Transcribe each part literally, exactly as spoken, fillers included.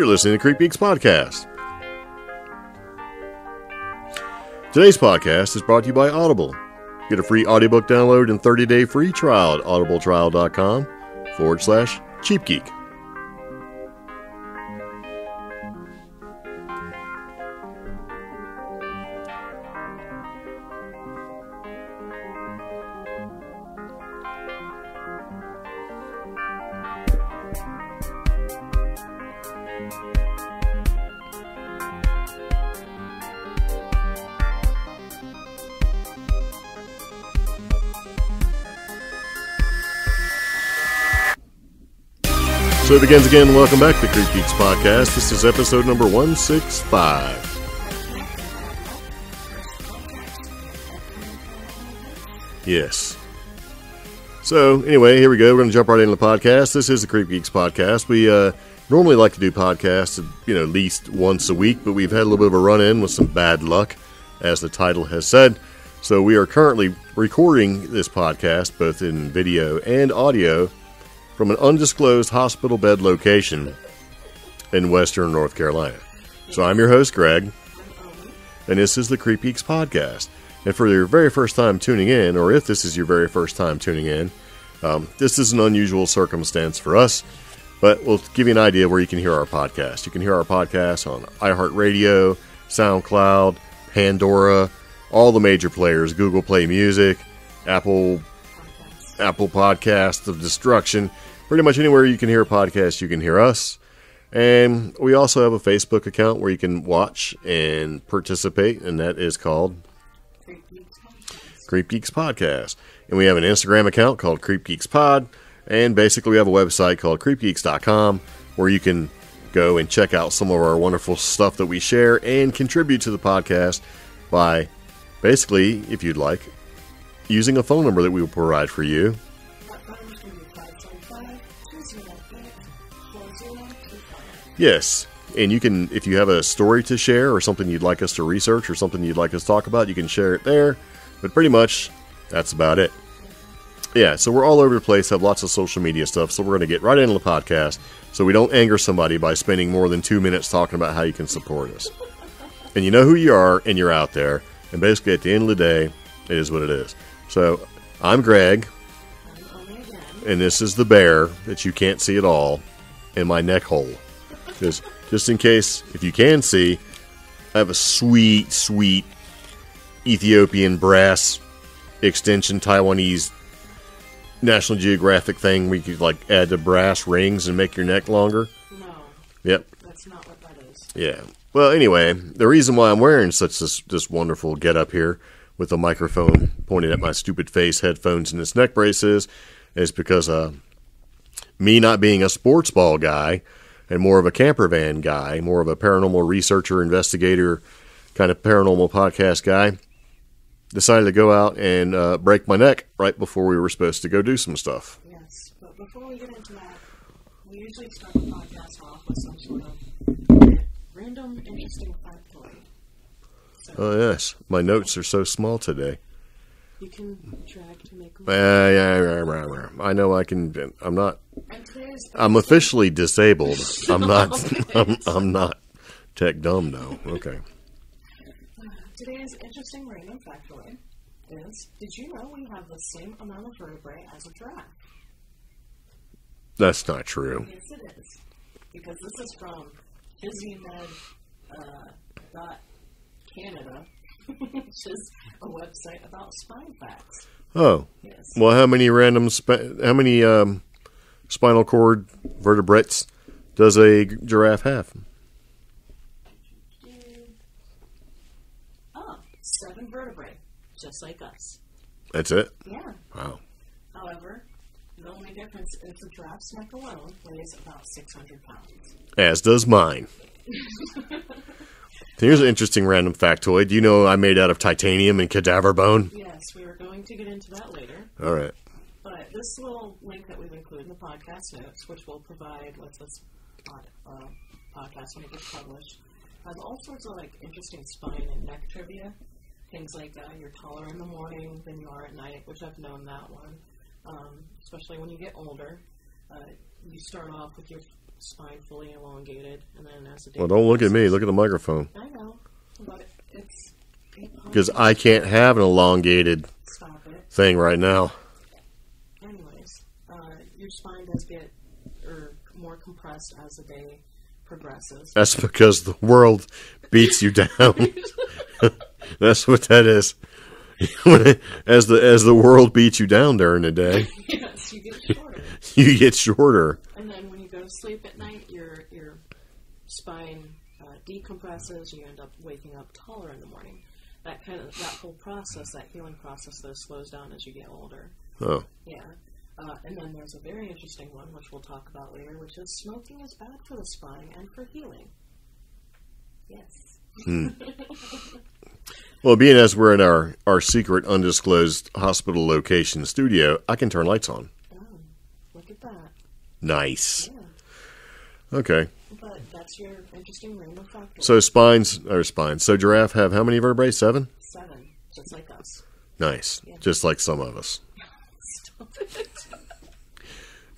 You're listening to CreepGeeks Podcast. Today's podcast is brought to you by Audible. Get a free audiobook download and thirty day free trial at audibletrial.com forward slash CheapGeek. So it begins again. Welcome back to CreepGeeks Podcast. This is episode number one sixty-five. Yes. So anyway, here we go. We're going to jump right into the podcast. This is the CreepGeeks Podcast. We uh, normally like to do podcasts, you know, at least once a week, but we've had a little bit of a run-in with some bad luck, as the title has said. So we are currently recording this podcast, both in video and audio, from an undisclosed hospital bed location in Western North Carolina. So I'm your host, Greg, and this is the CreepGeeks Podcast. And for your very first time tuning in, or if this is your very first time tuning in, um, this is an unusual circumstance for us, but we'll give you an idea where you can hear our podcast. You can hear our podcast on iHeartRadio, SoundCloud, Pandora, all the major players, Google Play Music, Apple, Apple Podcasts of Destruction. Pretty much anywhere you can hear a podcast, you can hear us. And we also have a Facebook account where you can watch and participate, and that is called CreepGeeks Podcast. And we have an Instagram account called CreepGeeks Pod, and basically we have a website called Creep Geeks dot com where you can go and check out some of our wonderful stuff that we share and contribute to the podcast by basically, if you'd like, using a phone number that we will provide for you. Yes, and you can, if you have a story to share or something you'd like us to research or something you'd like us to talk about, you can share it there, but pretty much that's about it. Yeah, so we're all over the place, have lots of social media stuff, so we're going to get right into the podcast so we don't anger somebody by spending more than two minutes talking about how you can support us. And you know who you are, and you're out there, and basically at the end of the day, it is what it is. So, I'm Greg, and this is the bear that you can't see at all in my neck hole. Just, just in case, if you can see, I have a sweet, sweet Ethiopian brass extension Taiwanese National Geographic thing where you could like add the brass rings and make your neck longer. No. Yep. That's not what that is. Yeah. Well, anyway, the reason why I'm wearing such this this wonderful getup here with a microphone pointed at my stupid face, headphones, and this neck braces is because uh, me not being a sports ball guy, and more of a camper van guy, more of a paranormal researcher, investigator, kind of paranormal podcast guy, decided to go out and uh, break my neck right before we were supposed to go do some stuff. Yes, but before we get into that, we usually start the podcast off with some sort of random, interesting factoid. So oh, yes. My notes are so small today. You can drag to make them. Uh, yeah, rah, rah, rah. I know I can. I'm not. I'm officially disabled. I'm not. I'm, I'm not tech dumb though. Okay. Today's interesting random factoid is: did you know we have the same amount of vertebrae as a giraffe? That's not true. Yes, it is. Because this is from Physiomed dot Canada. Which is a website about spine facts. Oh. Yes. Well, how many random, spi how many um, spinal cord vertebrates does a giraffe have? Oh, seven vertebrae, just like us. That's it? Yeah. Wow. However, the only difference is the giraffe's neck alone weighs about six hundred pounds. As does mine. Here's an interesting random factoid. You know I'm made out of titanium and cadaver bone? Yes, we were going to get into that later. All right. But this little link that we've included in the podcast notes, which will provide once this pod, uh, podcast when it gets published, has all sorts of like interesting spine and neck trivia. Things like uh, you're taller in the morning than you are at night, which I've known that one. Um, especially when you get older, uh, you start off with your spine fully elongated, and then as a well, don't look at me. Look at the microphone. I know, but it's because I can't have an elongated Stop it. thing right now. Anyways, uh, your spine does get or more compressed as the day progresses. That's because the world beats you down. That's what that is. as the as the world beats you down during the day. Yes, you get shorter. You get shorter. And then when you go to sleep at night, your your spine uh, decompresses. You end up waking up taller in the morning. That kind of that whole process, that healing process, though, slows down as you get older. Oh. Yeah. Uh, and then there's a very interesting one, which we'll talk about later, which is smoking is bad for the spine and for healing. Yes. Hmm. Well, being as we're in our, our secret, undisclosed hospital location studio, I can turn lights on. Oh, look at that. Nice. Yeah. Okay. But that's your interesting rainbow factor. So spines, or spines, so giraffe have how many vertebrae? Seven? Seven, just like us. Nice, yeah. Just like some of us. Stop it.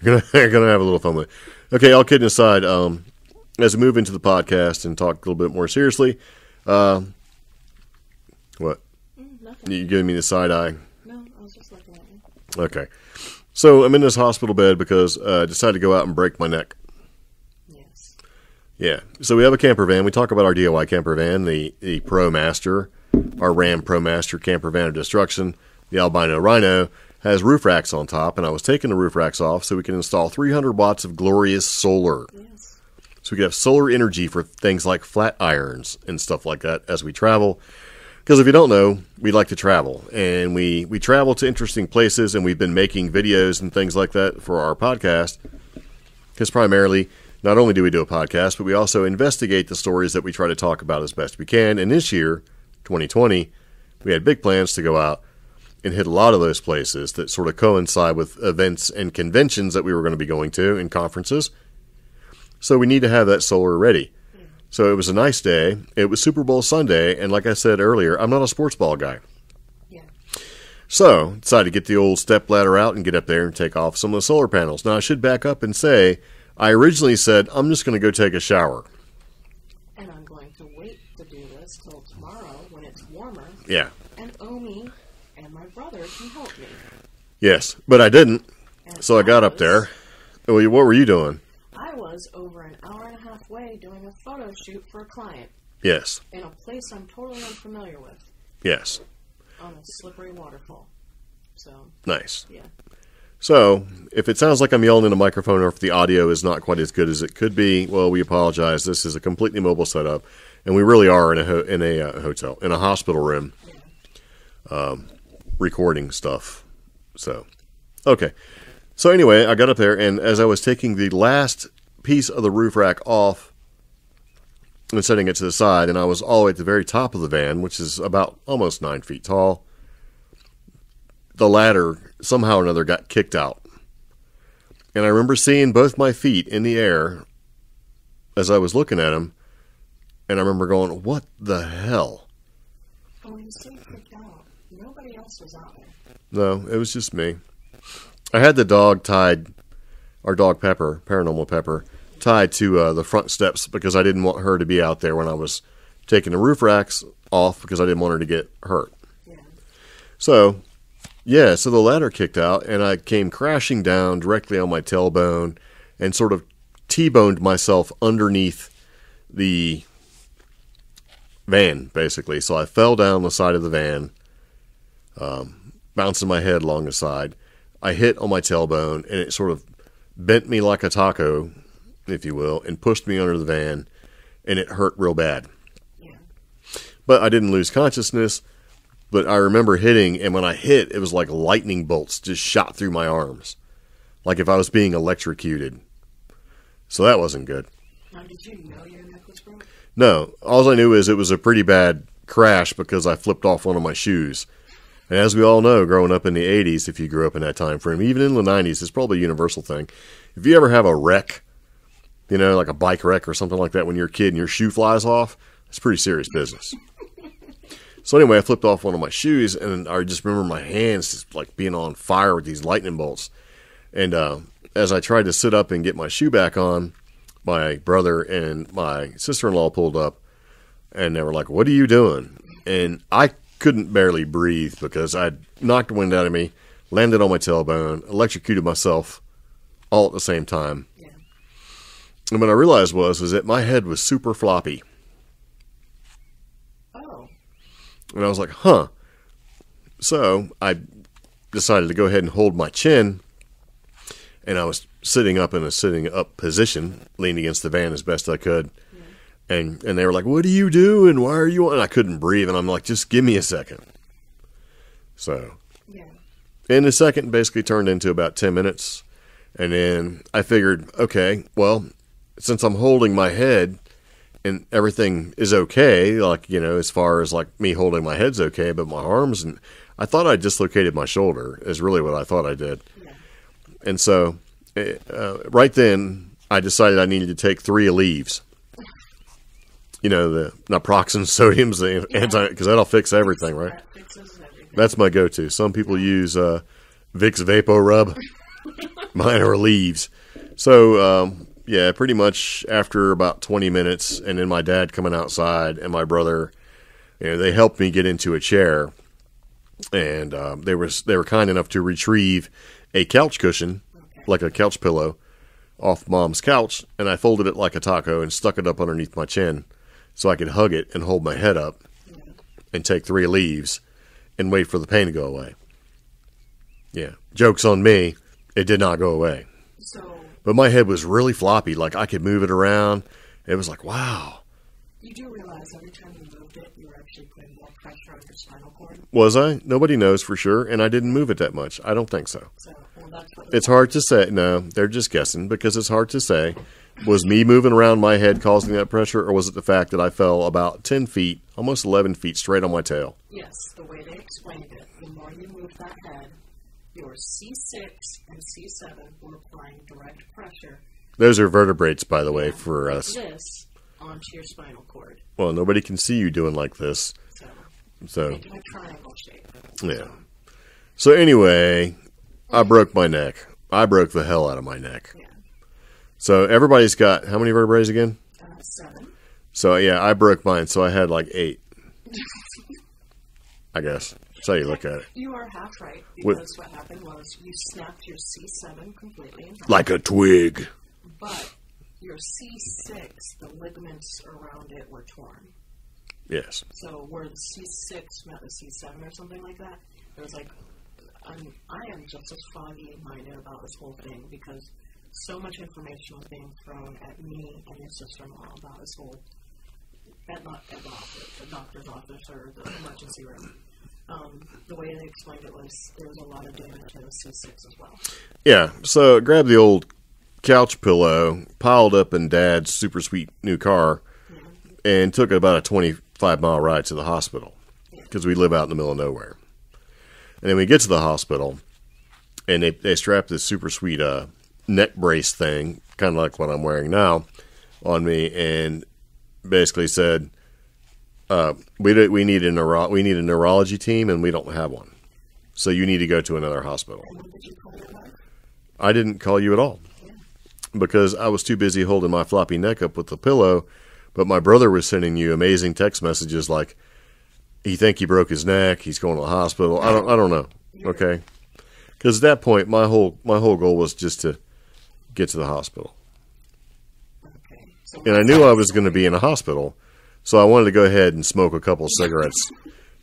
You're going to have a little fun with it. Okay, all kidding aside, um, as we move into the podcast and talk a little bit more seriously, um... What? Nothing. You giving me the side eye? No, I was just looking at you. Okay. So I'm in this hospital bed because uh, I decided to go out and break my neck. Yes. Yeah. So we have a camper van. We talk about our D I Y camper van, the, the Pro Master, our Ram Pro Master camper van of destruction. The Albino Rhino has roof racks on top, and I was taking the roof racks off so we can install three hundred watts of glorious solar. Yes. So we could have solar energy for things like flat irons and stuff like that as we travel. Because if you don't know, we like to travel, and we, we travel to interesting places, and we've been making videos and things like that for our podcast, because primarily, not only do we do a podcast, but we also investigate the stories that we try to talk about as best we can, and this year, twenty twenty, we had big plans to go out and hit a lot of those places that sort of coincide with events and conventions that we were going to be going to, and conferences, so we need to have that solar ready. So it was a nice day. It was Super Bowl Sunday, and like I said earlier, I'm not a sports ball guy. Yeah. So decided to get the old step ladder out and get up there and take off some of the solar panels. Now I should back up and say I originally said I'm just going to go take a shower. And I'm going to wait to do this till tomorrow when it's warmer. Yeah. And Omi and my brother can help me. Yes, but I didn't. And so I, I got was, up there. What were you doing? I was over an hour and a half way doing a photo shoot for a client. Yes. In a place I'm totally unfamiliar with. Yes. On a slippery waterfall. So. Nice. Yeah. So, if it sounds like I'm yelling in a microphone or if the audio is not quite as good as it could be, well, we apologize. This is a completely mobile setup, and we really are in a ho in a uh, hotel, in a hospital room, yeah. um, recording stuff. So, okay. So anyway, I got up there, and as I was taking the last piece of the roof rack off and setting it to the side, and I was all the way at the very top of the van, which is about almost nine feet tall, the ladder somehow or another got kicked out. And I remember seeing both my feet in the air as I was looking at them, and I remember going, what the hell? Well, you said kicked out. Nobody else was out there. No, it was just me. I had the dog tied, our dog Pepper, Paranormal Pepper, tied to uh, the front steps because I didn't want her to be out there when I was taking the roof racks off because I didn't want her to get hurt. Yeah. So, yeah, so the ladder kicked out and I came crashing down directly on my tailbone and sort of T-boned myself underneath the van, basically. So I fell down the side of the van, um, bouncing my head along the side. I hit on my tailbone, and it sort of bent me like a taco, if you will, and pushed me under the van, and it hurt real bad. Yeah. But I didn't lose consciousness, but I remember hitting, and when I hit, it was like lightning bolts just shot through my arms, like if I was being electrocuted. So that wasn't good. Now, did you know your neck was broken? No. All I knew is it was a pretty bad crash because I flipped off one of my shoes. And as we all know, growing up in the eighties, if you grew up in that time frame, even in the nineties, it's probably a universal thing. If you ever have a wreck, you know, like a bike wreck or something like that when you're a kid and your shoe flies off, it's pretty serious business. So anyway, I flipped off one of my shoes, and I just remember my hands just like being on fire with these lightning bolts. And uh, as I tried to sit up and get my shoe back on, my brother and my sister-in-law pulled up, and they were like, "What are you doing?" And I couldn't barely breathe because I knocked the wind out of me, landed on my tailbone, electrocuted myself all at the same time. Yeah. And what I realized was is that my head was super floppy. Oh. And I was like, huh. So I decided to go ahead and hold my chin, and I was sitting up in a sitting up position, leaning against the van as best I could. Yeah. And and they were like, "What are you doing? Why are you on?" And I couldn't breathe, and I'm like, "Just give me a second." So, yeah. And the second basically turned into about ten minutes, and then I figured, okay, well, since I'm holding my head and everything is okay, like, you know, as far as like me holding my head's okay, but my arms, and I thought I dislocated my shoulder is really what I thought I did. Yeah. And so uh, right then I decided I needed to take three Aleve. You know, the naproxen, sodiums, the yeah. anti, because that'll fix everything, right? That fixes everything. That's my go-to. Some people use uh, Vicks Vapo Rub. Mine are Aleve. So, um, yeah, pretty much after about twenty minutes, and then my dad coming outside and my brother, you know, they helped me get into a chair. And um, they were they were kind enough to retrieve a couch cushion, okay. like a couch pillow, off Mom's couch, and I folded it like a taco and stuck it up underneath my chin so I could hug it and hold my head up yeah. and take three leaves and wait for the pain to go away. Yeah. Joke's on me. It did not go away. So, but my head was really floppy. Like, I could move it around. It was like, wow. You do realize every time you moved it, you were actually putting more pressure on your spinal cord? Was I? Nobody knows for sure, and I didn't move it that much. I don't think so. So well, that's what it's hard to say. No, they're just guessing because it's hard to say. Was me moving around my head causing that pressure, or was it the fact that I fell about ten feet, almost eleven feet straight on my tail? Yes, the way they explained it, the more you move that head, your C six and C seven were applying direct pressure. Those are vertebrates, by the way, yeah, for us. This onto your spinal cord. Well, nobody can see you doing like this. So, so making a triangle shape. Yeah. So anyway, I broke my neck. I broke the hell out of my neck. Yeah. So everybody's got how many vertebrae again? Uh, seven. So yeah, I broke mine. So I had like eight. I guess. That's how you look at it. You are half right because with, what happened was you snapped your C seven completely in half. Like a twig. But your C six, the ligaments around it were torn. Yes. So where the C six met the C seven or something like that, it was like, I'm, I am just as foggy-minded about this whole thing because so much information was being thrown at me and your sister-in-law about this whole, at, at the, office, the doctor's office or the emergency room. Um, the way they explained it was there was a lot of damage to the C six as well. Yeah, so grab the old couch pillow, piled up in Dad's super sweet new car, mm-hmm. and took about a twenty-five mile ride to the hospital because yeah. we live out in the middle of nowhere. And then we get to the hospital, and they, they strap this super sweet uh, neck brace thing, kind of like what I'm wearing now, on me, and basically said, uh, we, we, need a neuro we need a neurology team, and we don't have one. So you need to go to another hospital. And when did you call your wife? I didn't call you at all. Because I was too busy holding my floppy neck up with the pillow, but my brother was sending you amazing text messages like, he think he broke his neck, he's going to the hospital. I don't, I don't know. Okay, because at that point, my whole my whole goal was just to get to the hospital, okay. So and I knew I was going to be in a hospital, so I wanted to go ahead and smoke a couple of cigarettes,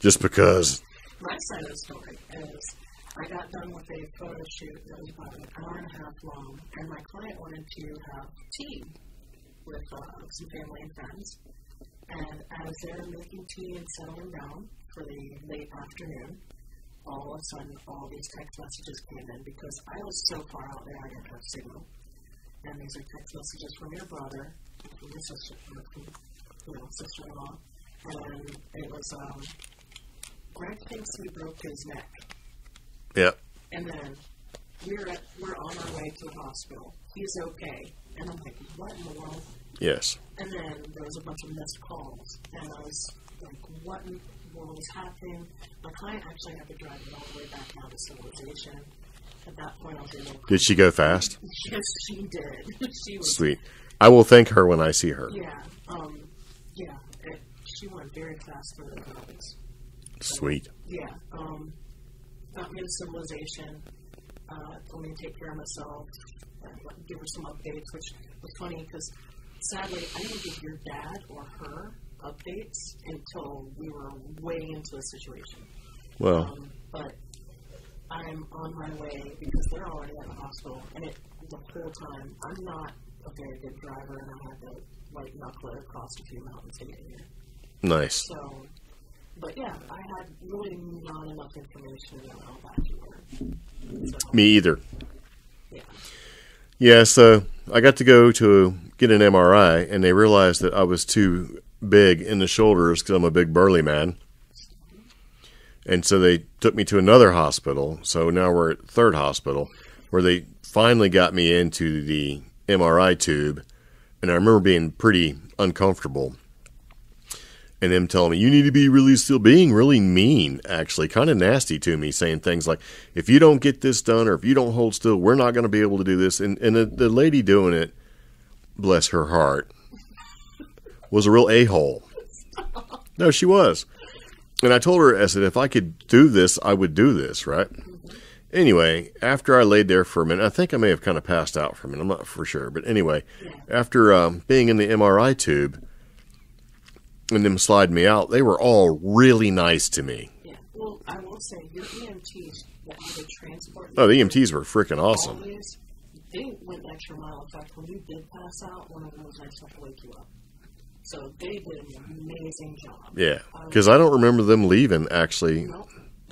just because. My side of the story is, I got done with a photo shoot that was about an hour and a half long, and my client wanted to have tea with uh, some family and friends. And as they were making tea and settling down for the late afternoon, all of a sudden all these text messages came in because I was so far out there I didn't have signal. And these are text messages from your brother, from your sister, from your sister-in-law, and it was, um, Greg thinks he broke his neck. Yeah. And then we're at, we're on our way to the hospital. He's okay. And I'm like, what in the world? Yes. And then there was a bunch of missed calls, and I was like, what in the world is happening? My client actually had to drive all the way back down to civilization. At that point, I was able. Did she go fast? Yes, she did. She was sweet. I will thank her when I see her. Yeah, um, yeah. It, she went very fast through the comics. Sweet. So, yeah, um, not new civilization. Uh, only take care of myself and like, give her some updates, which was funny because sadly I didn't give your dad or her updates until we were way into the situation. Well, um, but I'm on my way because they're already at the hospital, and it, the whole time I'm not a very good driver, and I had to like knuckle it across a few mountains to get here. Nice. So, but yeah, I had really not enough information about how bad you were. So, me either. Yeah. Yeah. So I got to go to get an M R I, and they realized that I was too big in the shoulders because I'm a big burly man. And so they took me to another hospital. So now we're at third hospital, where they finally got me into the M R I tube. And I remember being pretty uncomfortable. And them telling me, you need to be really still being really mean, actually, kind of nasty to me, saying things like, if you don't get this done or if you don't hold still, we're not going to be able to do this. And, and the, the lady doing it, bless her heart, was a real a-hole. No, she was. And I told her, I said, if I could do this, I would do this, right? Mm-hmm. Anyway, after I laid there for a minute, I think I may have kind of passed out for a minute. I'm not for sure. But anyway, yeah. after um, being in the M R I tube and them slide me out, they were all really nice to me. Yeah. Well, I will say, your E M Ts that had to transport. Oh, the E M Ts were freaking awesome. Always, they went an extra mile. In fact, when you did pass out, one of them was actually to wake you up. So they did an amazing job. Yeah, because um, I don't remember them leaving, actually. No, nope.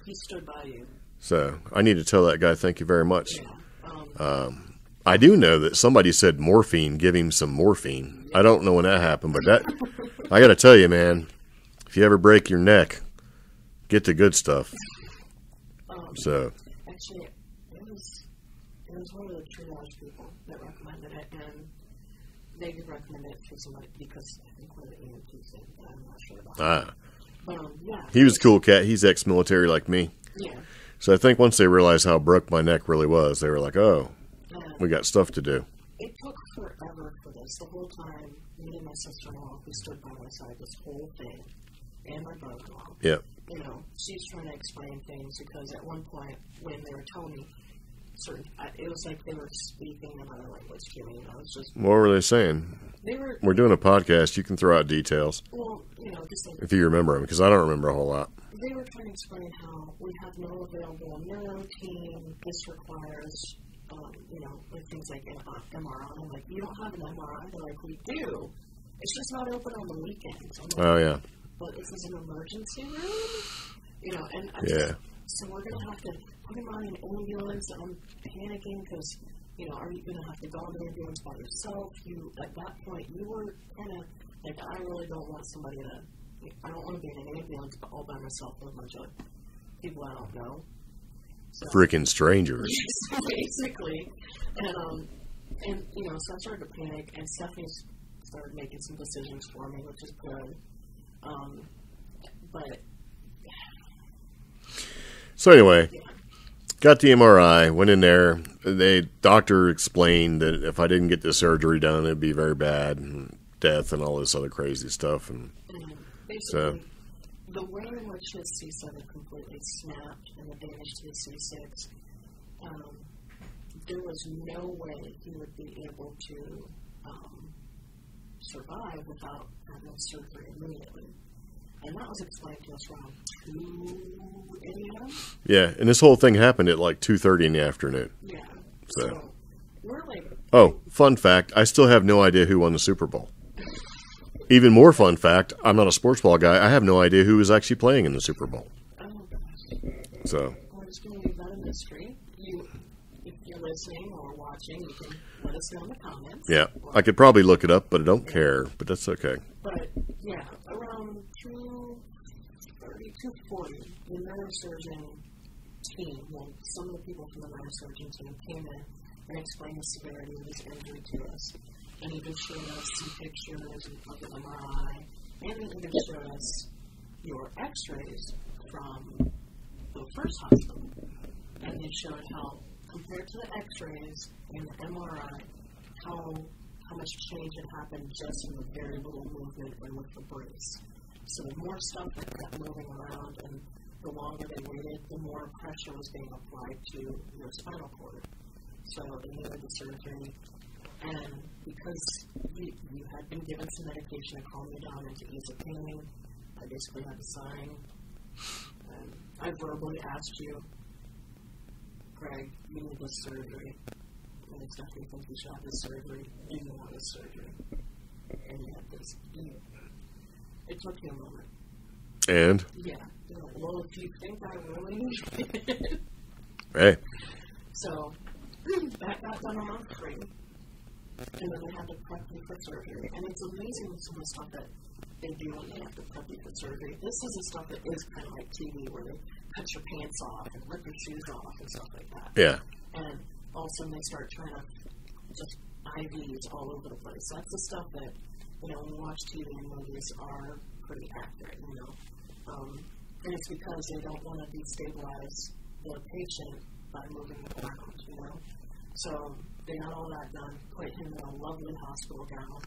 He stood by you. So I need to tell that guy thank you very much. Yeah. Um, um, I do know that somebody said morphine, give him some morphine. Yeah. I don't know when that happened, but that, I got to tell you, man, if you ever break your neck, get the good stuff. Um, so. Actually, it was, it was one of the triage people that recommended it, and they did recommend it for somebody because I think one of the E M Ts did, but I'm not sure about ah. that. Um, yeah. He was a cool cat. He's ex-military like me. Yeah. So I think once they realized how broke my neck really was, they were like, oh, um, we got stuff to do. It took forever for this. The whole time, me and my sister-in-law, who stood by my side, this whole thing, and my brother-in-law. Yeah. You know, she's trying to explain things because at one point when they were telling me, Certain, it was like they were speaking another language to me. I was just, what were they saying? They were, we're doing a podcast. You can throw out details. Well, you know, just like, if you remember them, because I don't remember a whole lot. They were trying to explain how we have no available neuro team. This requires, um, you know, things like an M R I. I'm like, you don't have an M R I? They're like, we do. It's just not open on the weekends. I'm like, oh, yeah. But this is an emergency room? You know, and I yeah. just, so we're going to have to put him on an ambulance. I'm panicking because, you know, are you going to have to go on an ambulance by yourself? You, at that point, you were kind of like, I really don't want somebody to, I don't want to be in an ambulance all by myself with a bunch of people I don't know. So, freaking strangers. Basically. And, um, and, you know, so I started to panic, and Stephanie started making some decisions for me, which is good. Um, but, so anyway, got the M R I, went in there. The doctor explained that if I didn't get the surgery done, it'd be very bad, and death and all this other crazy stuff. And mm-hmm. Basically, so, the way in which his C seven completely snapped and the damage to the C six, um, there was no way he would be able to um, survive without having surgery immediately. And that was explained to us around two a m Yeah, and this whole thing happened at like two thirty in the afternoon. Yeah. So, so we're like... Oh, fun fact, I still have no idea who won the Super Bowl. Even more fun fact, I'm not a sports ball guy. I have no idea who was actually playing in the Super Bowl. Oh, gosh. So... Well, it's going to be that mystery. You, if you're listening or watching, you can let us know in the comments. Yeah, I could probably look it up, but I don't yeah. care. But that's okay. But, yeah, around... two forty, the neurosurgeon team, well, some of the people from the neurosurgeon team came in and explained the severity of his injury to us. And even showed us some pictures of the M R I, and even showed us your x-rays from the first hospital. And they showed how, compared to the x-rays and the M R I, how how much change had happened just in the very little movement and with the brace. So the more stuff that kept moving around, and the longer they waited, the more pressure was being applied to their spinal cord. So they needed the surgery. And because you, you had been given some medication to calm you down and to ease the pain, I basically had to sign. Um, I verbally asked you, Greg, you need this surgery. And it's definitely think you should have this surgery. You don't want this surgery. And you had this. You, it took you a moment. And? Yeah. You know, well, if you think I really need it. Right. So, that got done around free. And then they had to prep you for surgery. And it's amazing some of the stuff that they do when they have to prep you for surgery. This is the stuff that is kind of like T V, where they cut your pants off and rip your shoes off and stuff like that. Yeah. And all of a sudden they start trying to just I Vs all over the place. So that's the stuff that, you know, when you watch T V and movies, are pretty accurate, you know. Um, and it's because they don't want to destabilize the patient by moving them around, you know. So they got all that done, put him in a lovely hospital gown.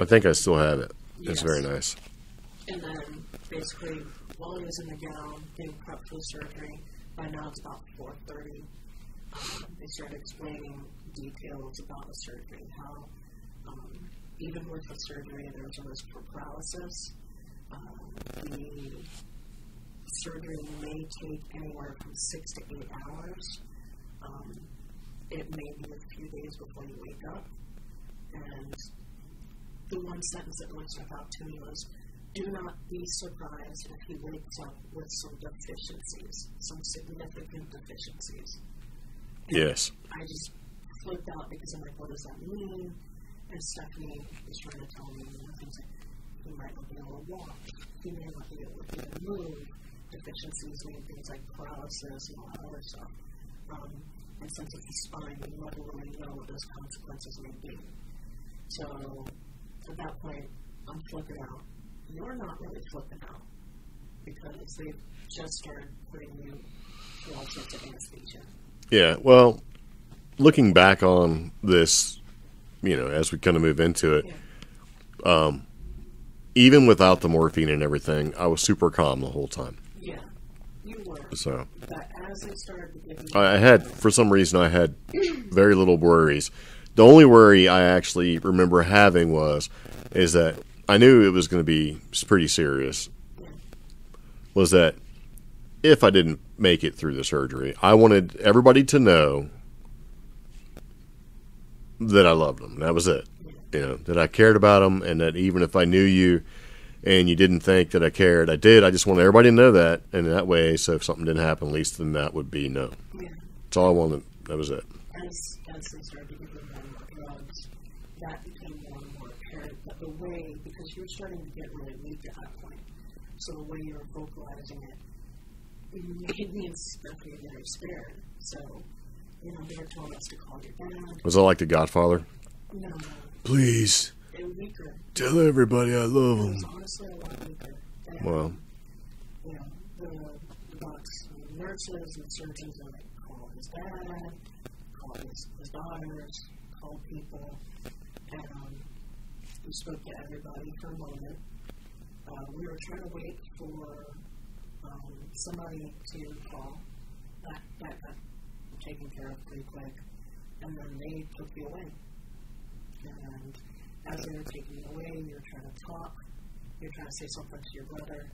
I think I still have it. Yes. It's very nice. And then, basically, while he was in the gown, getting prepped for surgery, by now it's about four thirty, um, they started explaining details about the surgery, how um, even with the surgery, there was a risk for paralysis. Um, the surgery may take anywhere from six to eight hours. Um, It may be a few days before you wake up. And the one sentence that really stuck out to me was, do not be surprised if he wakes up with some deficiencies, some significant deficiencies. And yes. I just flipped out because I'm like, what does that mean? And Stephanie was trying to tell me, you know, things like, he might not be able to walk, he may not be able to move, deficiencies mean things like paralysis and all that other stuff. Um, And since it's the spine, we never really know what those consequences may be. So, at that point, I'm flipping out. You're not really flipping out, because they've just started putting you through all sorts of anesthesia. Yeah, well, looking back on this, you know, as we kind of move into it, yeah. um, even without the morphine and everything, I was super calm the whole time. Yeah, you were. So. But I had, for some reason, I had very little worries. The only worry I actually remember having was, is that I knew it was going to be pretty serious, was that if I didn't make it through the surgery, I wanted everybody to know that I loved them. That was it. You know, that I cared about them, and that even if I knew you and you didn't think that I cared, I did. I just wanted everybody to know that, and that way, so if something didn't happen, at least then that would be known. Yeah. That's all I wanted. That was it. As, as they started to give them more and more drugs, that became more and more apparent. But the way, because you were starting to get really weak at that point, so the way you were vocalizing it, it made me and Stephanie very scared. So, you know, they were telling us to call your dad. Was that like The Godfather? No. Please. Weaker. Tell everybody I love them. Honestly, a lot weaker. And, wow. You know, the, the docs, the nurses, and the surgeons are like, call his dad, call his, his daughters, call people. And um, we spoke to everybody for a moment. Uh, we were trying to wait for um, somebody to call. That, that got taken care of pretty quick. And then they took you away. And as they were taking you away, you're trying to talk, you're trying to say something to your brother,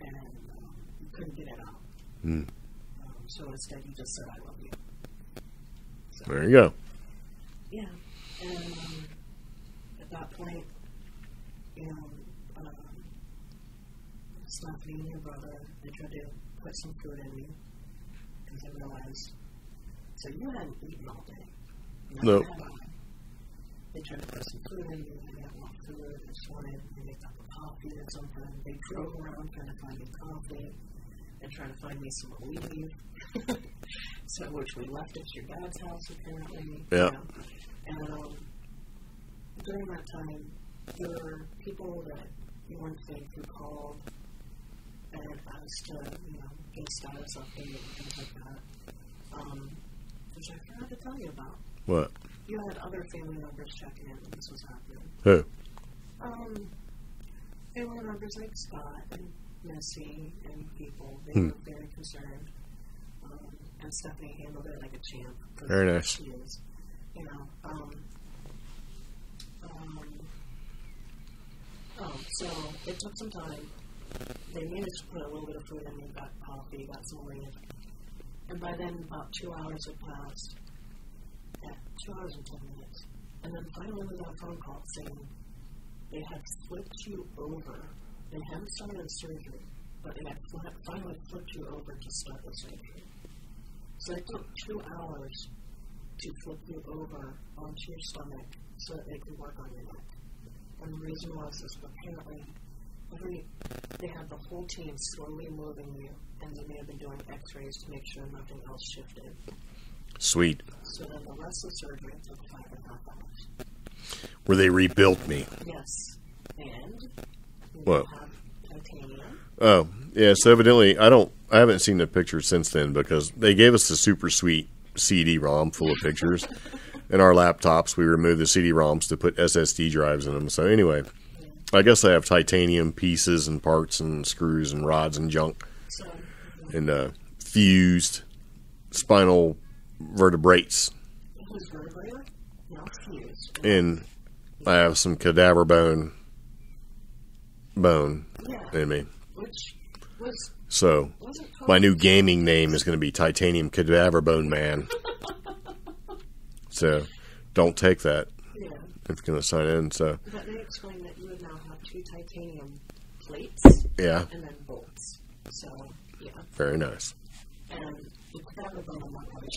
and um, you couldn't get it out. Mm. Um, so instead, you just said, I love you. So, there you go. Yeah. And um, at that point, you know, um, Stephanie and your brother, they tried to put some food in you, because they realized, so you hadn't eaten all day. No. Nope. They tried to put some food in, and they walked through it, they wanted a cup of coffee or something. They drove around trying to find me coffee, and trying to find me some weed, so, which we left at your dad's house, apparently. Yeah. You know? And um, during that time, there were people that you weren't think who called and asked to, you know, get status update and things like that, um, which I forgot to tell you about. What? you had other family members check in when this was happening. Who? Um, family members like Scott and Missy and people. They hmm. were very concerned. Um, and Stephanie handled it like a champ. Very nice. Years. You know, um, um, um, so it took some time. They managed to put a little bit of food in, they got coffee, got some land. And by then, about two hours had passed. Yeah, two hours and ten minutes. And then finally, we got a phone call saying they had flipped you over. They hadn't started surgery, but they had finally flipped you over to start the surgery. So it took two hours to flip you over onto your stomach so that they could work on your neck. And the reason was is apparently every, they had the whole team slowly moving you, and they may have been doing x-rays to make sure nothing else shifted. Sweet. So then the rest of the surgery took five and a half hours. Where they rebuilt me. Yes. And you Whoa. Have titanium. Oh, yeah, so evidently, I don't, I haven't seen the picture since then, because they gave us the super sweet C D ROM full of pictures. In our laptops, we removed the C D ROMs to put S S D drives in them. So anyway, yeah. I guess I have titanium pieces and parts and screws and rods and junk. So, yeah. And uh, fused spinal vertebrates. It was vertebrae, not fused. And I have some cadaver bone bone yeah. in me. Which was... So, my new gaming name is going to be Titanium Cadaver Bone Man. So, don't take that. Yeah. It's going to sign in, so. But they explained that you would now have two titanium plates. Yeah. And then bolts. So, yeah. Very nice. And the cadaver bone, I'm not quite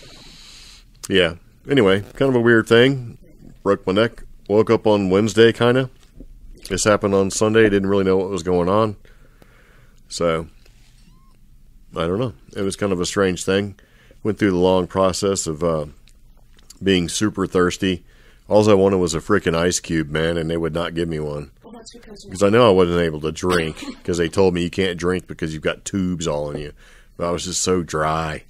sure. So. Yeah. Anyway, kind of a weird thing. Broke my neck. Woke up on Wednesday, kind of. This happened on Sunday. Didn't really know what was going on. So, I don't know. It was kind of a strange thing. Went through the long process of uh, being super thirsty. All I wanted was a freaking ice cube, man, and they would not give me one. Well, that's because Cause I know I wasn't able to drink, because they told me you can't drink because you've got tubes all in you. But I was just so dry.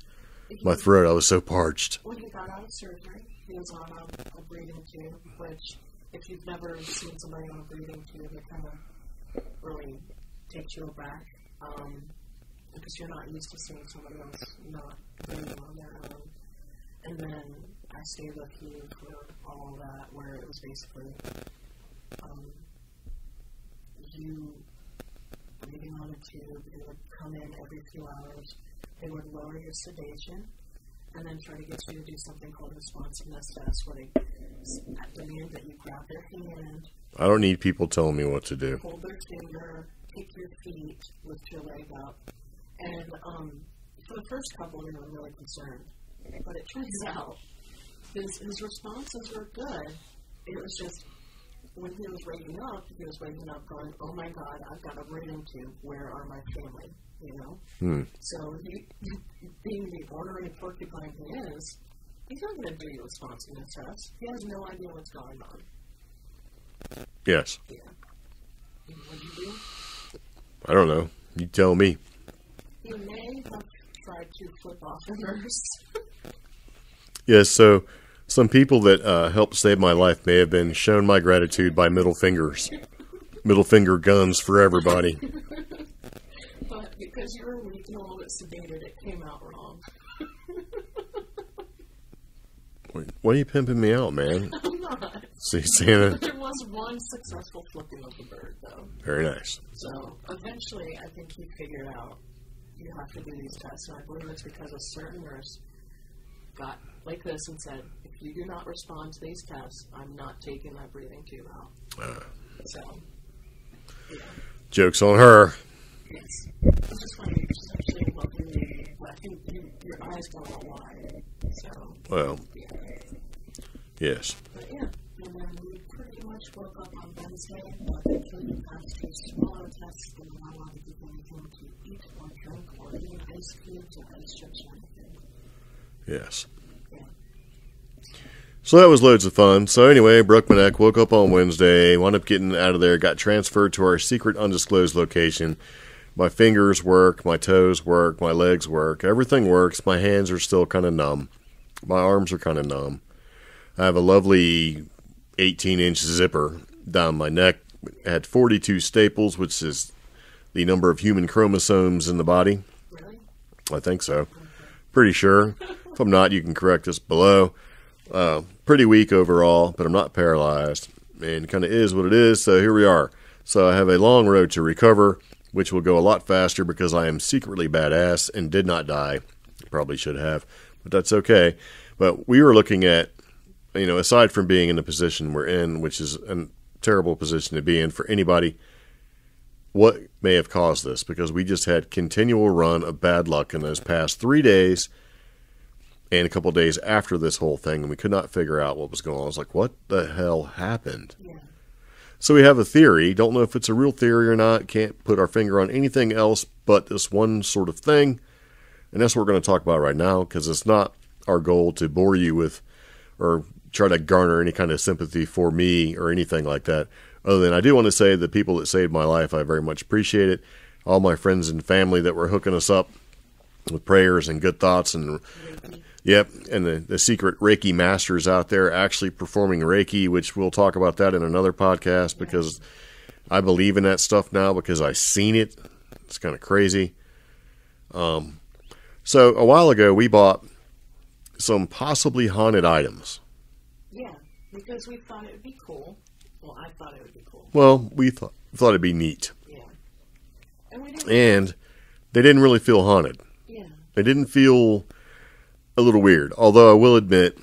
My throat, I was so parched. When he got out of surgery, he was on a, a breathing tube, which if you've never seen somebody on a breathing tube, it kind of really takes you back. Um, because you're not used to seeing somebody else not breathing on their own. And then I stayed with you for all that, where it was basically um, you breathing on a tube. They would come in every few hours. They would lower your sedation and then try to get you to do something called responsiveness test, where they demand that you grab their hand. I don't need people telling me what to do. Hold their finger. Kick your feet, lift your leg up, and um, for the first couple, we were really concerned, but it turns out his, his responses were good. It was just, when he was waking up, he was waking up going, oh my God, I've got a breathing tube, where are my family, you know? Hmm. So he, being the ornery porcupine he is, he's not going to do your responsiveness test. He has no idea what's going on. Yes. Yeah. And what do you do? I don't know. You tell me. You may have tried to flip off reverse. Yes, so some people that uh, helped save my life may have been shown my gratitude by middle fingers. Middle finger guns for everybody. But because you were weak and a little bit sedated, it came out wrong. Wait, why are you pimping me out, man? I'm not. See, Santa. There was one successful flipping of the bird, though. Very nice. So, eventually, I think he figured out you have to do these tests, and I believe it's because a certain nurse got like this and said, if you do not respond to these tests, I'm not taking my breathing tube out. Uh, so, yeah. Joke's on her. Yes. It's just funny. You're just actually looking at me, but I think you, your eyes go out wide. So, well, yeah. Yes. But yeah, and then we pretty much woke up on Wednesday, but they couldn't have two smaller tests than I wanted to give anything to eat or drink or even ice cubes or ice chips or anything. Yes. Yeah. So that was loads of fun. So anyway, broke my neck, woke up on Wednesday, wound up getting out of there, got transferred to our secret undisclosed location. My fingers work, my toes work, my legs work, everything works, my hands are still kind of numb. My arms are kind of numb. I have a lovely eighteen-inch zipper down my neck. It had forty-two staples, which is the number of human chromosomes in the body. Really? I think so. Pretty sure. If I'm not, you can correct us below. Uh, pretty weak overall, but I'm not paralyzed. And kind of is what it is, so here we are. So I have a long road to recover, which will go a lot faster because I am secretly badass and did not die. Probably should have, but that's okay. But we were looking at, you know, aside from being in the position we're in, which is a terrible position to be in for anybody, what may have caused this? Because we just had continual run of bad luck in those past three days and a couple of days after this whole thing, and we could not figure out what was going on. I was like, what the hell happened? Yeah. So we have a theory. Don't know if it's a real theory or not. Can't put our finger on anything else but this one sort of thing. And that's what we're going to talk about right now, because it's not our goal to bore you with or try to garner any kind of sympathy for me or anything like that. Other than I do want to say the people that saved my life, I very much appreciate it. All my friends and family that were hooking us up with prayers and good thoughts. And yep, and the, the secret Reiki masters out there actually performing Reiki, which we'll talk about that in another podcast, because I believe in that stuff now because I've seen it. It's kind of crazy. Um, so a while ago, we bought some possibly haunted items. Yeah, because we thought it would be cool. Well, I thought it would be cool. Well, we th- thought it'd be neat. Yeah. And, we didn't and they didn't really feel haunted. Yeah. They didn't feel... a little weird, although I will admit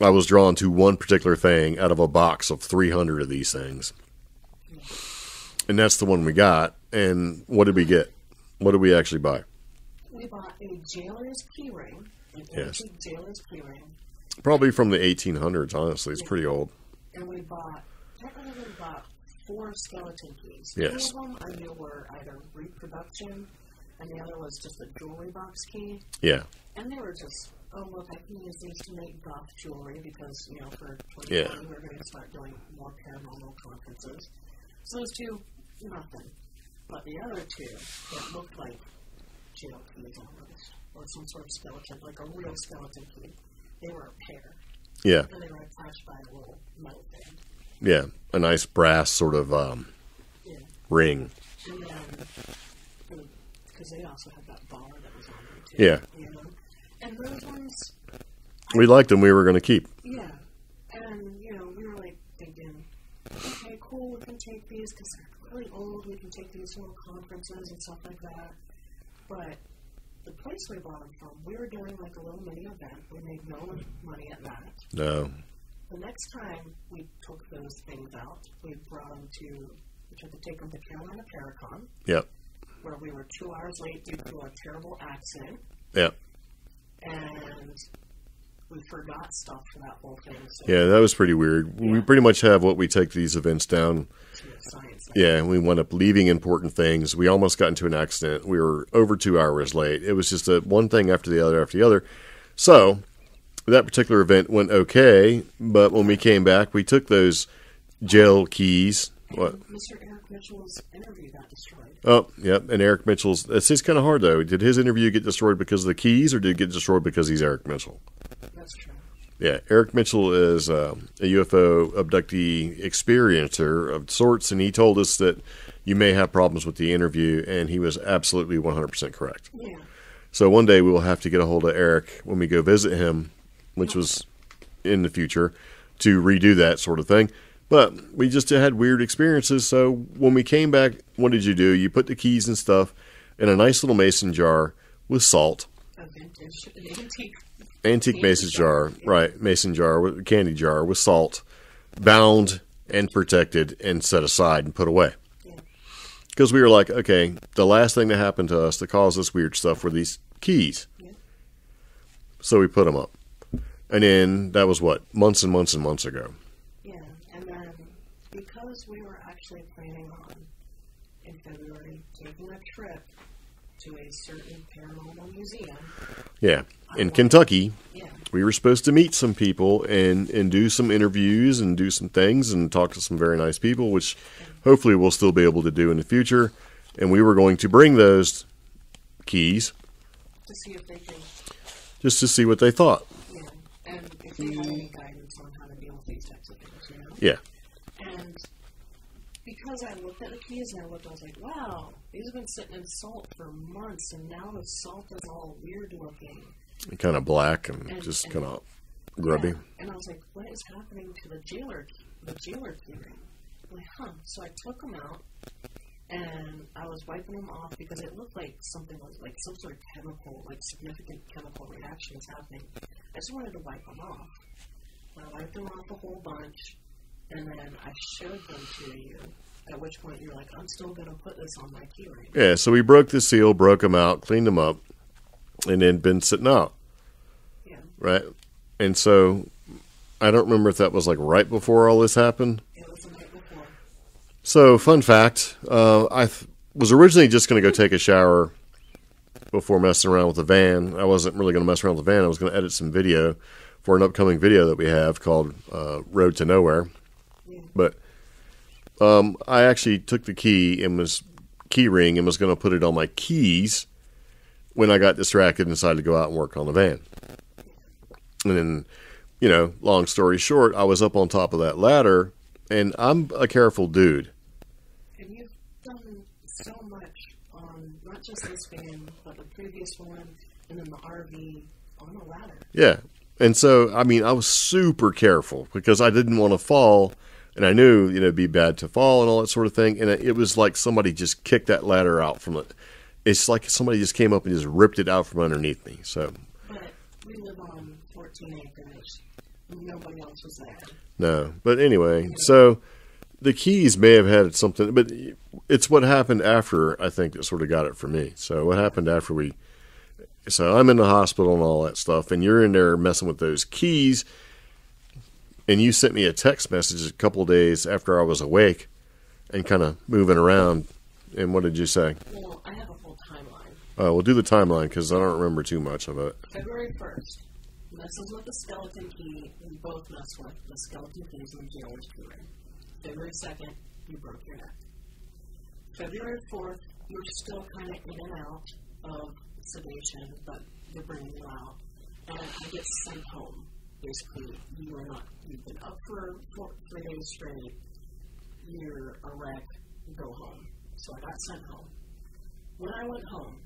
I was drawn to one particular thing out of a box of three hundred of these things. And that's the one we got. And what did we get? What did we actually buy? We bought a jailer's key ring. An yes. antique jailer's key ring. Probably from the eighteen hundreds, honestly. It's yeah. pretty old. And we bought, I can't remember, we bought four skeleton keys. Yes. Two of them I knew were either reproduction, and the other was just a jewelry box key. Yeah. And they were just... oh, look, I can use these to make goth jewelry because, you know, for twenty twenty yeah. we're going to start doing more paranormal conferences. So those two, nothing. But the other two that looked like jail keys almost, or some sort of skeleton, like a real skeleton key, they were a pair. Yeah. And they were attached by a little metal thing. Yeah, a nice brass sort of um, yeah. ring. And then, because they also had that bar that was on them, too. Yeah. You know? And those ones... we liked them. We were going to keep. Yeah. And, you know, we were like thinking, okay, cool, we can take these because they're really old. We can take these to little conferences and stuff like that. But the place we bought them from, we were doing like a little mini event. We made no money at that. No. The next time we took those things out, we brought them to... we tried to take them to Carolina Paracon. Yep. Where we were two hours late due to a terrible accident. Yep. And we forgot stuff for that whole thing. So yeah, that was pretty weird. Yeah. We pretty much have what we take these events down. Science, yeah, and we wound up leaving important things. We almost got into an accident. We were over two hours late. It was just a, one thing after the other after the other. So that particular event went okay, but when we came back, we took those jail keys. And what? Mister Eric Mitchell's interview got destroyed. Oh, yep. And Eric Mitchell's... it's, it's kind of hard, though. Did his interview get destroyed because of the keys, or did it get destroyed because he's Eric Mitchell? That's true. Yeah. Eric Mitchell is uh, a U F O abductee experiencer of sorts, and he told us that you may have problems with the interview, and he was absolutely one hundred percent correct. Yeah. So one day we will have to get a hold of Eric when we go visit him, which was in the future, to redo that sort of thing. But we just had weird experiences, so when we came back, what did you do? You put the keys and stuff in a nice little mason jar with salt. A vintage, an antique. Antique mason jar, right, mason jar, candy jar with salt, bound and protected and set aside and put away. Because yeah. we were like, okay, the last thing that happened to us that caused this weird stuff were these keys. Yeah. So we put them up. And then that was what, months and months and months ago. Because we were actually planning on, in February, taking a trip to a certain paranormal museum. Yeah, in Kentucky, yeah. we were supposed to meet some people and, and do some interviews and do some things and talk to some very nice people, which hopefully we'll still be able to do in the future. And we were going to bring those keys. To see if they could. Just to see what they thought. Yeah. if they had any guidance on how to deal with these types of things, you know? Yeah. And because I looked at the keys and I looked, I was like, wow, these have been sitting in salt for months, and now the salt is all weird looking. And kind of black and, and just and, kind of grubby. Yeah. And I was like, what is happening to the jailer key, the jailer key ring? I'm like, huh. So I took them out, and I was wiping them off because it looked like something was, like some sort of chemical, like significant chemical reaction was happening. I just wanted to wipe them off. And I wiped them off a whole bunch, and then I showed them to you, at which point you're like, I'm still going to put this on my key ring. Yeah, so we broke the seal, broke them out, cleaned them up, and then been sitting out. Yeah. Right? And so I don't remember if that was like right before all this happened. So, fun fact, uh, I th- was originally just going to go take a shower before messing around with the van. I wasn't really going to mess around with the van. I was going to edit some video for an upcoming video that we have called uh, Road to Nowhere. Yeah. But um, I actually took the key and was key ring and was going to put it on my keys when I got distracted and decided to go out and work on the van. And then, you know, long story short, I was up on top of that ladder. And I'm a careful dude. And you've done so much on not just this van, but the previous one, and then the R V on the ladder. Yeah. And so, I mean, I was super careful because I didn't want to fall. And I knew, you know, it'd be bad to fall and all that sort of thing. And it was like somebody just kicked that ladder out from it. It's like somebody just came up and just ripped it out from underneath me. So. But we live on fourteen acres. Nobody else was there. No, but anyway, so the keys may have had something, but it's what happened after, I think, that sort of got it for me. So what happened after we, so I'm in the hospital and all that stuff, and you're in there messing with those keys, and you sent me a text message a couple of days after I was awake and kind of moving around, and what did you say? Well, I have a whole timeline. Oh, we'll do the timeline because I don't remember too much of it. February first. Messes with the skeleton key. We both mess with the skeleton keys in the jailer's key ring. February second, you broke your neck. February fourth, you're still kind of in and out of sedation, but they're bringing you out. And I get sent home, basically. You are not, you've been up for four, three days straight. You're a wreck. You go home. So I got sent home. When I went home,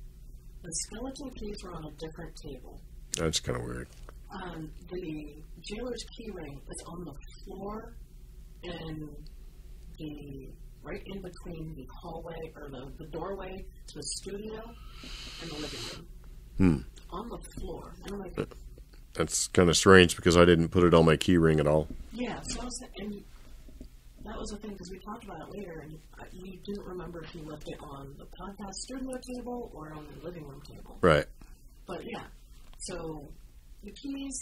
the skeleton keys were on a different table. That's kind of weird. Um, the jailer's key ring is on the floor in the, right in between the hallway or the, the doorway to the studio and the living room. Hmm. On the floor. And I'm like, that's kind of strange because I didn't put it on my key ring at all. Yeah, so I was, and that was the thing because we talked about it later and you didn't remember if you left it on the podcast studio table or on the living room table. Right. But yeah, so... the keys,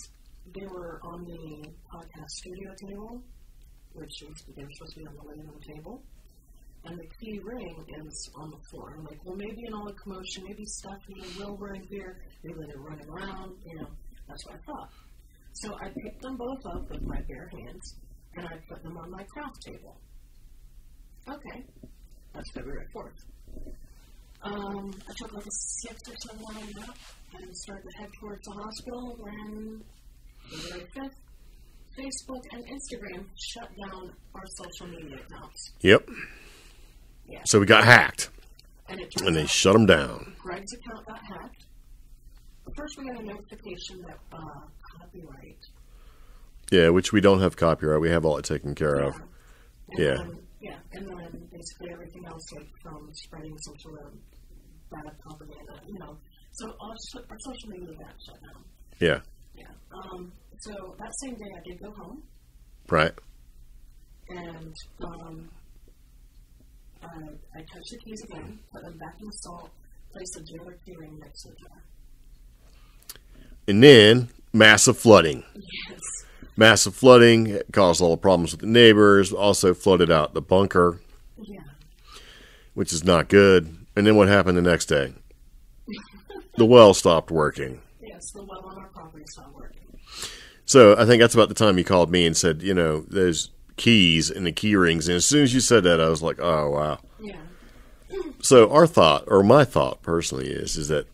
they were on the podcast studio table, which was, they were supposed to be on the living room table. And the key ring is on the floor. I'm like, well, maybe in all the commotion, maybe Stephanie and Will were in here. Maybe they were running around, you know. That's what I thought. So I picked them both up with my bare hands, and I put them on my craft table. Okay. That's February fourth. Um, I took like a six or seven on that. And started to head towards the hospital when February fifth, Facebook and Instagram shut down our social media accounts. Yep. Yeah. So we got hacked. And, it and they shut them down. Greg's account got hacked. First we got a notification that uh, copyright. Yeah, which we don't have copyright. We have all it taken care yeah. of. And yeah. Then, yeah. And then basically everything else like from spreading some sort of bad propaganda, you know. So our, our social media got shut down. Yeah. Yeah. Um, so that same day I did go home. Right. And um, I, I touched the keys again, put them back in salt, placed the jailer key ring next to the jar. And then massive flooding. Yes. Massive flooding. It caused all the problems with the neighbors. Also flooded out the bunker. Yeah. Which is not good. And then what happened the next day? The well stopped working. Yes, the well on our property stopped working. So I think that's about the time you called me and said, you know, there's keys and the key rings. And as soon as you said that, I was like, oh, wow. Yeah. So our thought, or my thought personally is, is that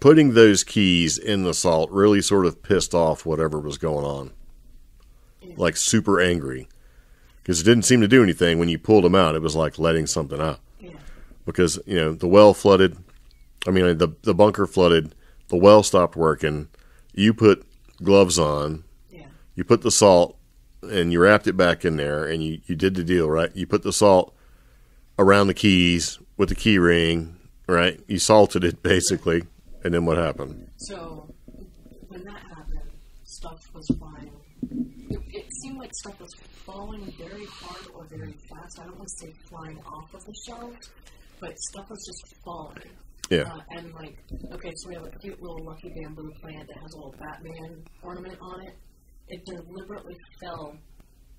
putting those keys in the salt really sort of pissed off whatever was going on. like super angry, because it didn't seem to do anything when you pulled them out. It was like letting something out. Yeah. Because, you know, the well flooded. I mean, the the bunker flooded. The well stopped working. You put gloves on. Yeah. You put the salt, and you wrapped it back in there, and you, you did the deal, right? You put the salt around the keys with the key ring, right? You salted it, basically, and then what happened? So when that happened, stuff was flying. It, it seemed like stuff was falling very hard or very fast. I don't want to say flying off of the shelves, but stuff was just falling. Yeah. Uh, and like, okay, so we have a cute little lucky bamboo plant that has a little Batman ornament on it. It deliberately fell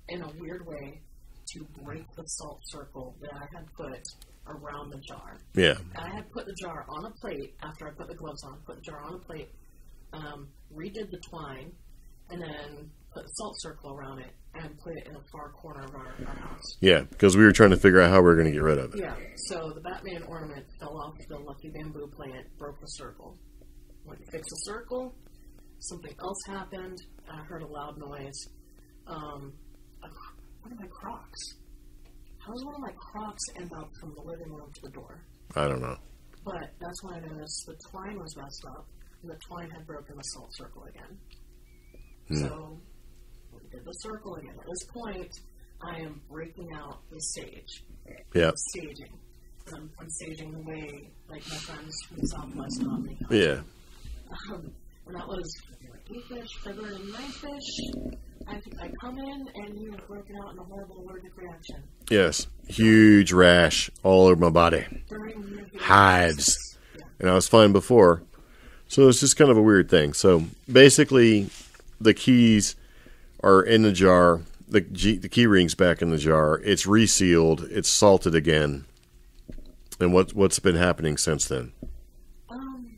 in a weird way to break the salt circle that I had put around the jar. Yeah. I had put the jar on a plate after I put the gloves on, put the jar on a plate, um, redid the twine, and then put the salt circle around it and put it in a far corner of our, our house. Yeah, because we were trying to figure out how we were going to get rid of it. Yeah, so the Batman ornament fell off the lucky bamboo plant, broke the circle. Went to fix the circle. Something else happened. I heard a loud noise. Um, a, one of my Crocs. How does one of my Crocs end up from the living room to the door? I don't know. But that's when I noticed the twine was messed up, and the twine had broken the salt circle again. Hmm. So we did the circle again. At this point, I am breaking out the sage. Yeah. I'm saging. I'm, I'm saging the way, like, my friends from the Southwest taught me. Yeah. Um, And that was April, February, and Mayfish. I think I come in, and you were broken out in a horrible allergic reaction. Yes. Huge rash all over my body. Hives. Yeah. And I was fine before. So it's just kind of a weird thing. So basically, the keys are in the jar. The, G, the key ring's back in the jar. It's resealed. It's salted again. And what, what's been happening since then? Um,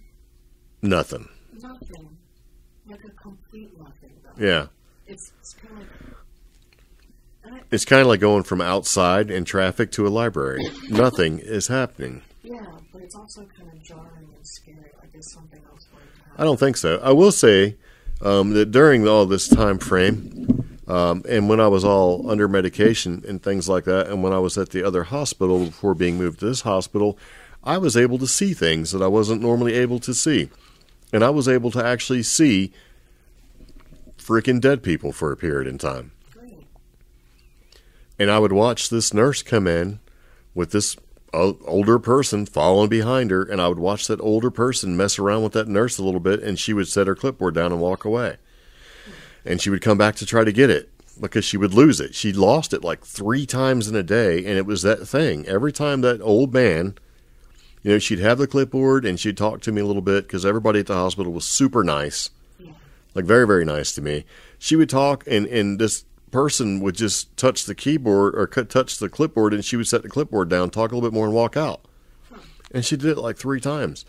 Nothing. Nothing, like a complete nothing. Though. Yeah, it's, it's kind of like, I, it's kind of like going from outside in traffic to a library. Nothing is happening. Yeah, but it's also kind of jarring and scary. Like there's something else going to happen. I don't think so. I will say um, that during all this time frame, um, and when I was all under medication and things like that, and when I was at the other hospital before being moved to this hospital, I was able to see things that I wasn't normally able to see. And I was able to actually see freaking dead people for a period in time. Great. And I would watch this nurse come in with this older person following behind her. And I would watch that older person mess around with that nurse a little bit. And she would set her clipboard down and walk away. And she would come back to try to get it because she would lose it. She lost it like three times in a day. And it was that thing. Every time that old man... You know, she'd have the clipboard and she'd talk to me a little bit because everybody at the hospital was super nice, yeah. Like very, very nice to me. She would talk and, and this person would just touch the keyboard or touch the clipboard and she would set the clipboard down, talk a little bit more and walk out. Huh. And she did it like three times.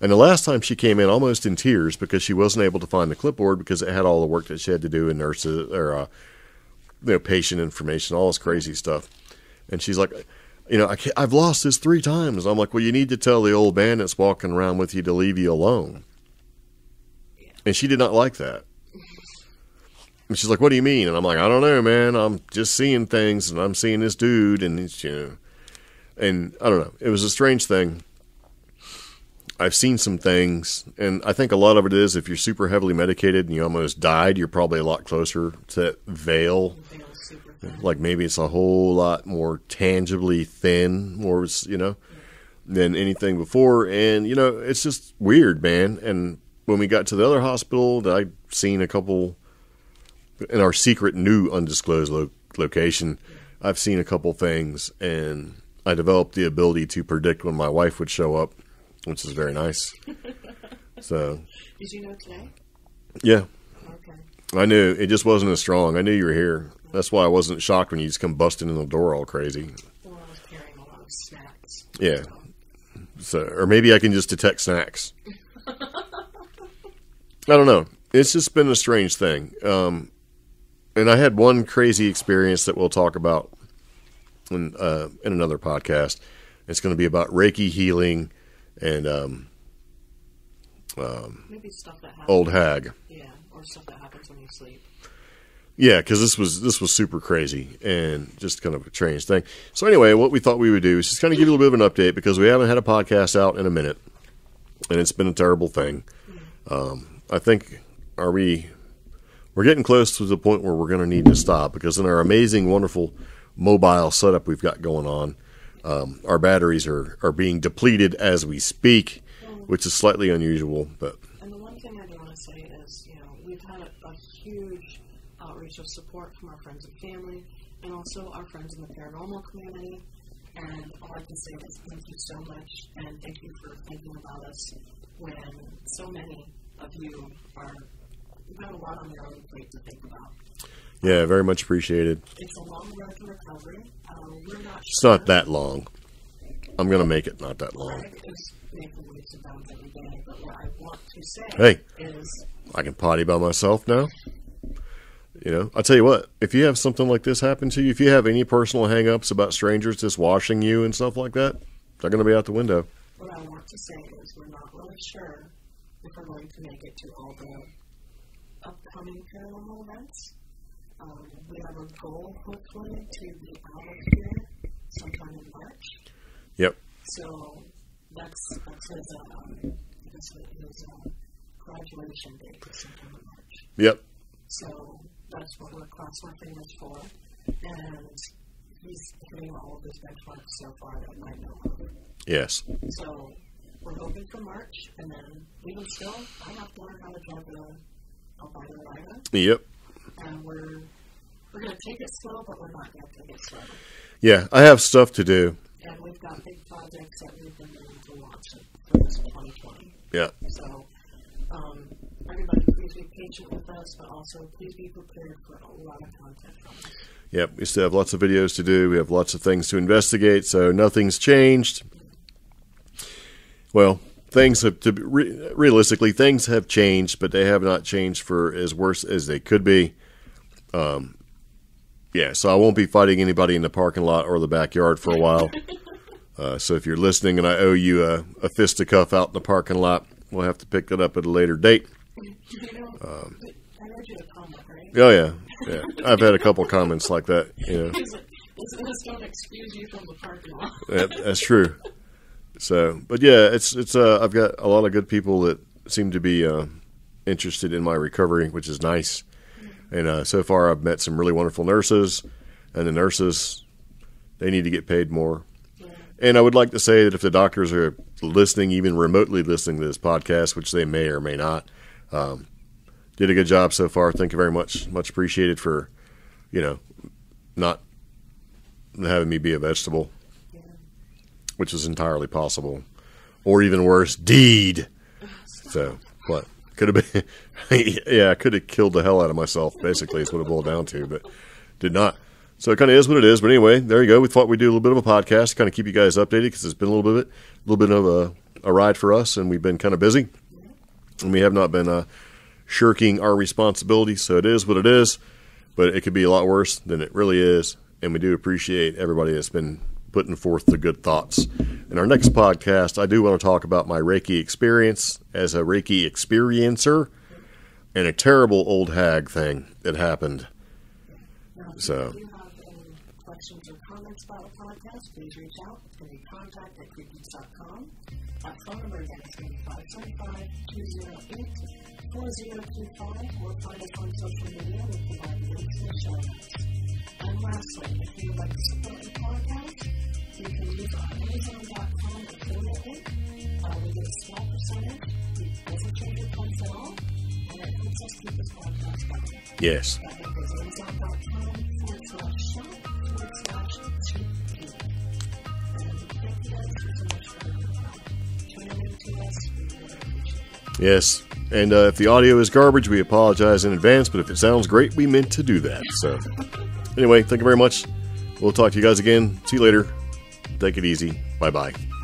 And the last time she came in almost in tears because she wasn't able to find the clipboard because it had all the work that she had to do in nurses or, uh, you know, patient information, all this crazy stuff. And she's like... You know, I can't, I've lost this three times. I'm like, well, you need to tell the old man that's walking around with you to leave you alone. Yeah. And she did not like that. And she's like, what do you mean? And I'm like, I don't know, man. I'm just seeing things, and I'm seeing this dude, and it's, you know, and I don't know. It was a strange thing. I've seen some things, and I think a lot of it is if you're super heavily medicated and you almost died, you're probably a lot closer to that veil. Like maybe it's a whole lot more tangibly thin, more, you know, than anything before. And, you know, it's just weird, man. And when we got to the other hospital, I'd seen a couple in our secret new undisclosed lo location. I've seen a couple things, and I developed the ability to predict when my wife would show up, which is very nice. So. Did you know today? Yeah. Okay. I knew. It just wasn't as strong. I knew you were here. That's why I wasn't shocked when you just come busting in the door all crazy. Well, I was carrying a lot of snacks. Yeah. So, or maybe I can just detect snacks. I don't know. It's just been a strange thing. Um, and I had one crazy experience that we'll talk about in, uh, in another podcast. It's going to be about Reiki healing and um, um, maybe stuff that happens. Old hag. Yeah, or stuff that happens when you sleep. Yeah, because this was this was super crazy and just kind of a strange thing. So anyway, what we thought we would do is just kind of give you a little bit of an update because we haven't had a podcast out in a minute, and it's been a terrible thing. Um, I think are we we're getting close to the point where we're going to need to stop because in our amazing, wonderful mobile setup we've got going on, um, our batteries are are being depleted as we speak, which is slightly unusual. But and the one thing I do want to say is, you know, we've had a, a huge outreach of support from our friends and family, and also our friends in the paranormal community. And all I can say is thank you so much, and thank you for thinking about us when so many of you are, you've got a lot on your own plate to think about. Yeah, very much appreciated. It's a long road to recovery. Uh, we're not it's sure. not that long. I'm going to make it not that long. Hey, I can potty by myself now. You know, I'll tell you what, if you have something like this happen to you, if you have any personal hang-ups about strangers just washing you and stuff like that, they're going to be out the window. What I want to say is we're not really sure if we're going to make it to all the upcoming paranormal events. Um, we have a goal, hopefully, to be out of here sometime in March. Yep. So that's, that's his, uh, his, his uh, graduation date is sometime in March. Yep. So that's what we're cross-marking this for, and he's doing all of his benchmarks so far that might know of it. Yes. So we're hoping for March, and then even still, I have to learn how to drive the Albino Rhino. Yep. And we're we're going to take it slow, but we're not going to take it slow. Yeah, I have stuff to do. And we've got big projects that we've been doing to launch for this twenty twenty. Yeah. So, um, everybody, please be patient with us, but also please be prepared for a lot of content from us. Yep, we still have lots of videos to do. We have lots of things to investigate, so nothing's changed. Well, things have to be, re- realistically, things have changed, but they have not changed for as worse as they could be. Um, yeah, so I won't be fighting anybody in the parking lot or the backyard for a while. Uh, so if you're listening and I owe you a, a fisticuff out in the parking lot, we'll have to pick that up at a later date. You know, um, I read you a comment, right? Oh, yeah. yeah. I've had a couple comments like that. You know. This don't excuse you from the parking lot. Yeah, that's true. So, but yeah, it's it's. Uh, I've got a lot of good people that seem to be uh, interested in my recovery, which is nice. And uh, so far, I've met some really wonderful nurses, and the nurses, they need to get paid more. Yeah. And I would like to say that if the doctors are listening, even remotely listening to this podcast, which they may or may not, Um, did a good job so far. Thank you very much. Much appreciated for, you know, not having me be a vegetable, yeah. which is entirely possible, or even worse, deed. So, what could have been? Yeah, I could have killed the hell out of myself. Basically, is what it boiled down to, but did not. So it kind of is what it is. But anyway, there you go. We thought we'd do a little bit of a podcast to kind of keep you guys updated because it's been a little bit, a little bit of a, a ride for us, and we've been kind of busy. And we have not been uh, shirking our responsibilities, so it is what it is. But it could be a lot worse than it really is. And we do appreciate everybody that's been putting forth the good thoughts. In our next podcast, I do want to talk about my Reiki experience as a Reiki experiencer and a terrible old hag thing that happened. Now, if so, you have any questions or comments about the podcast, please reach out and be contact at CreepGeeks dot com. Our phone number is eight seven five, two oh eight, four oh two five, or find us on social media with the links in the show notes. And lastly, if you would like to support the podcast, you can use our Amazon dot com affiliate link. Uh, we get a small percentage. It doesn't change your price at all, and it helps us keep this podcast going. Yes. That link is Amazon dot com forward slash show forward slash cheap geek. And thank you guys for so much for coming out. Yes, and uh, if the audio is garbage, we apologize in advance, but if it sounds great, we meant to do that. So, anyway, thank you very much. We'll talk to you guys again. See you later. Take it easy. Bye-bye.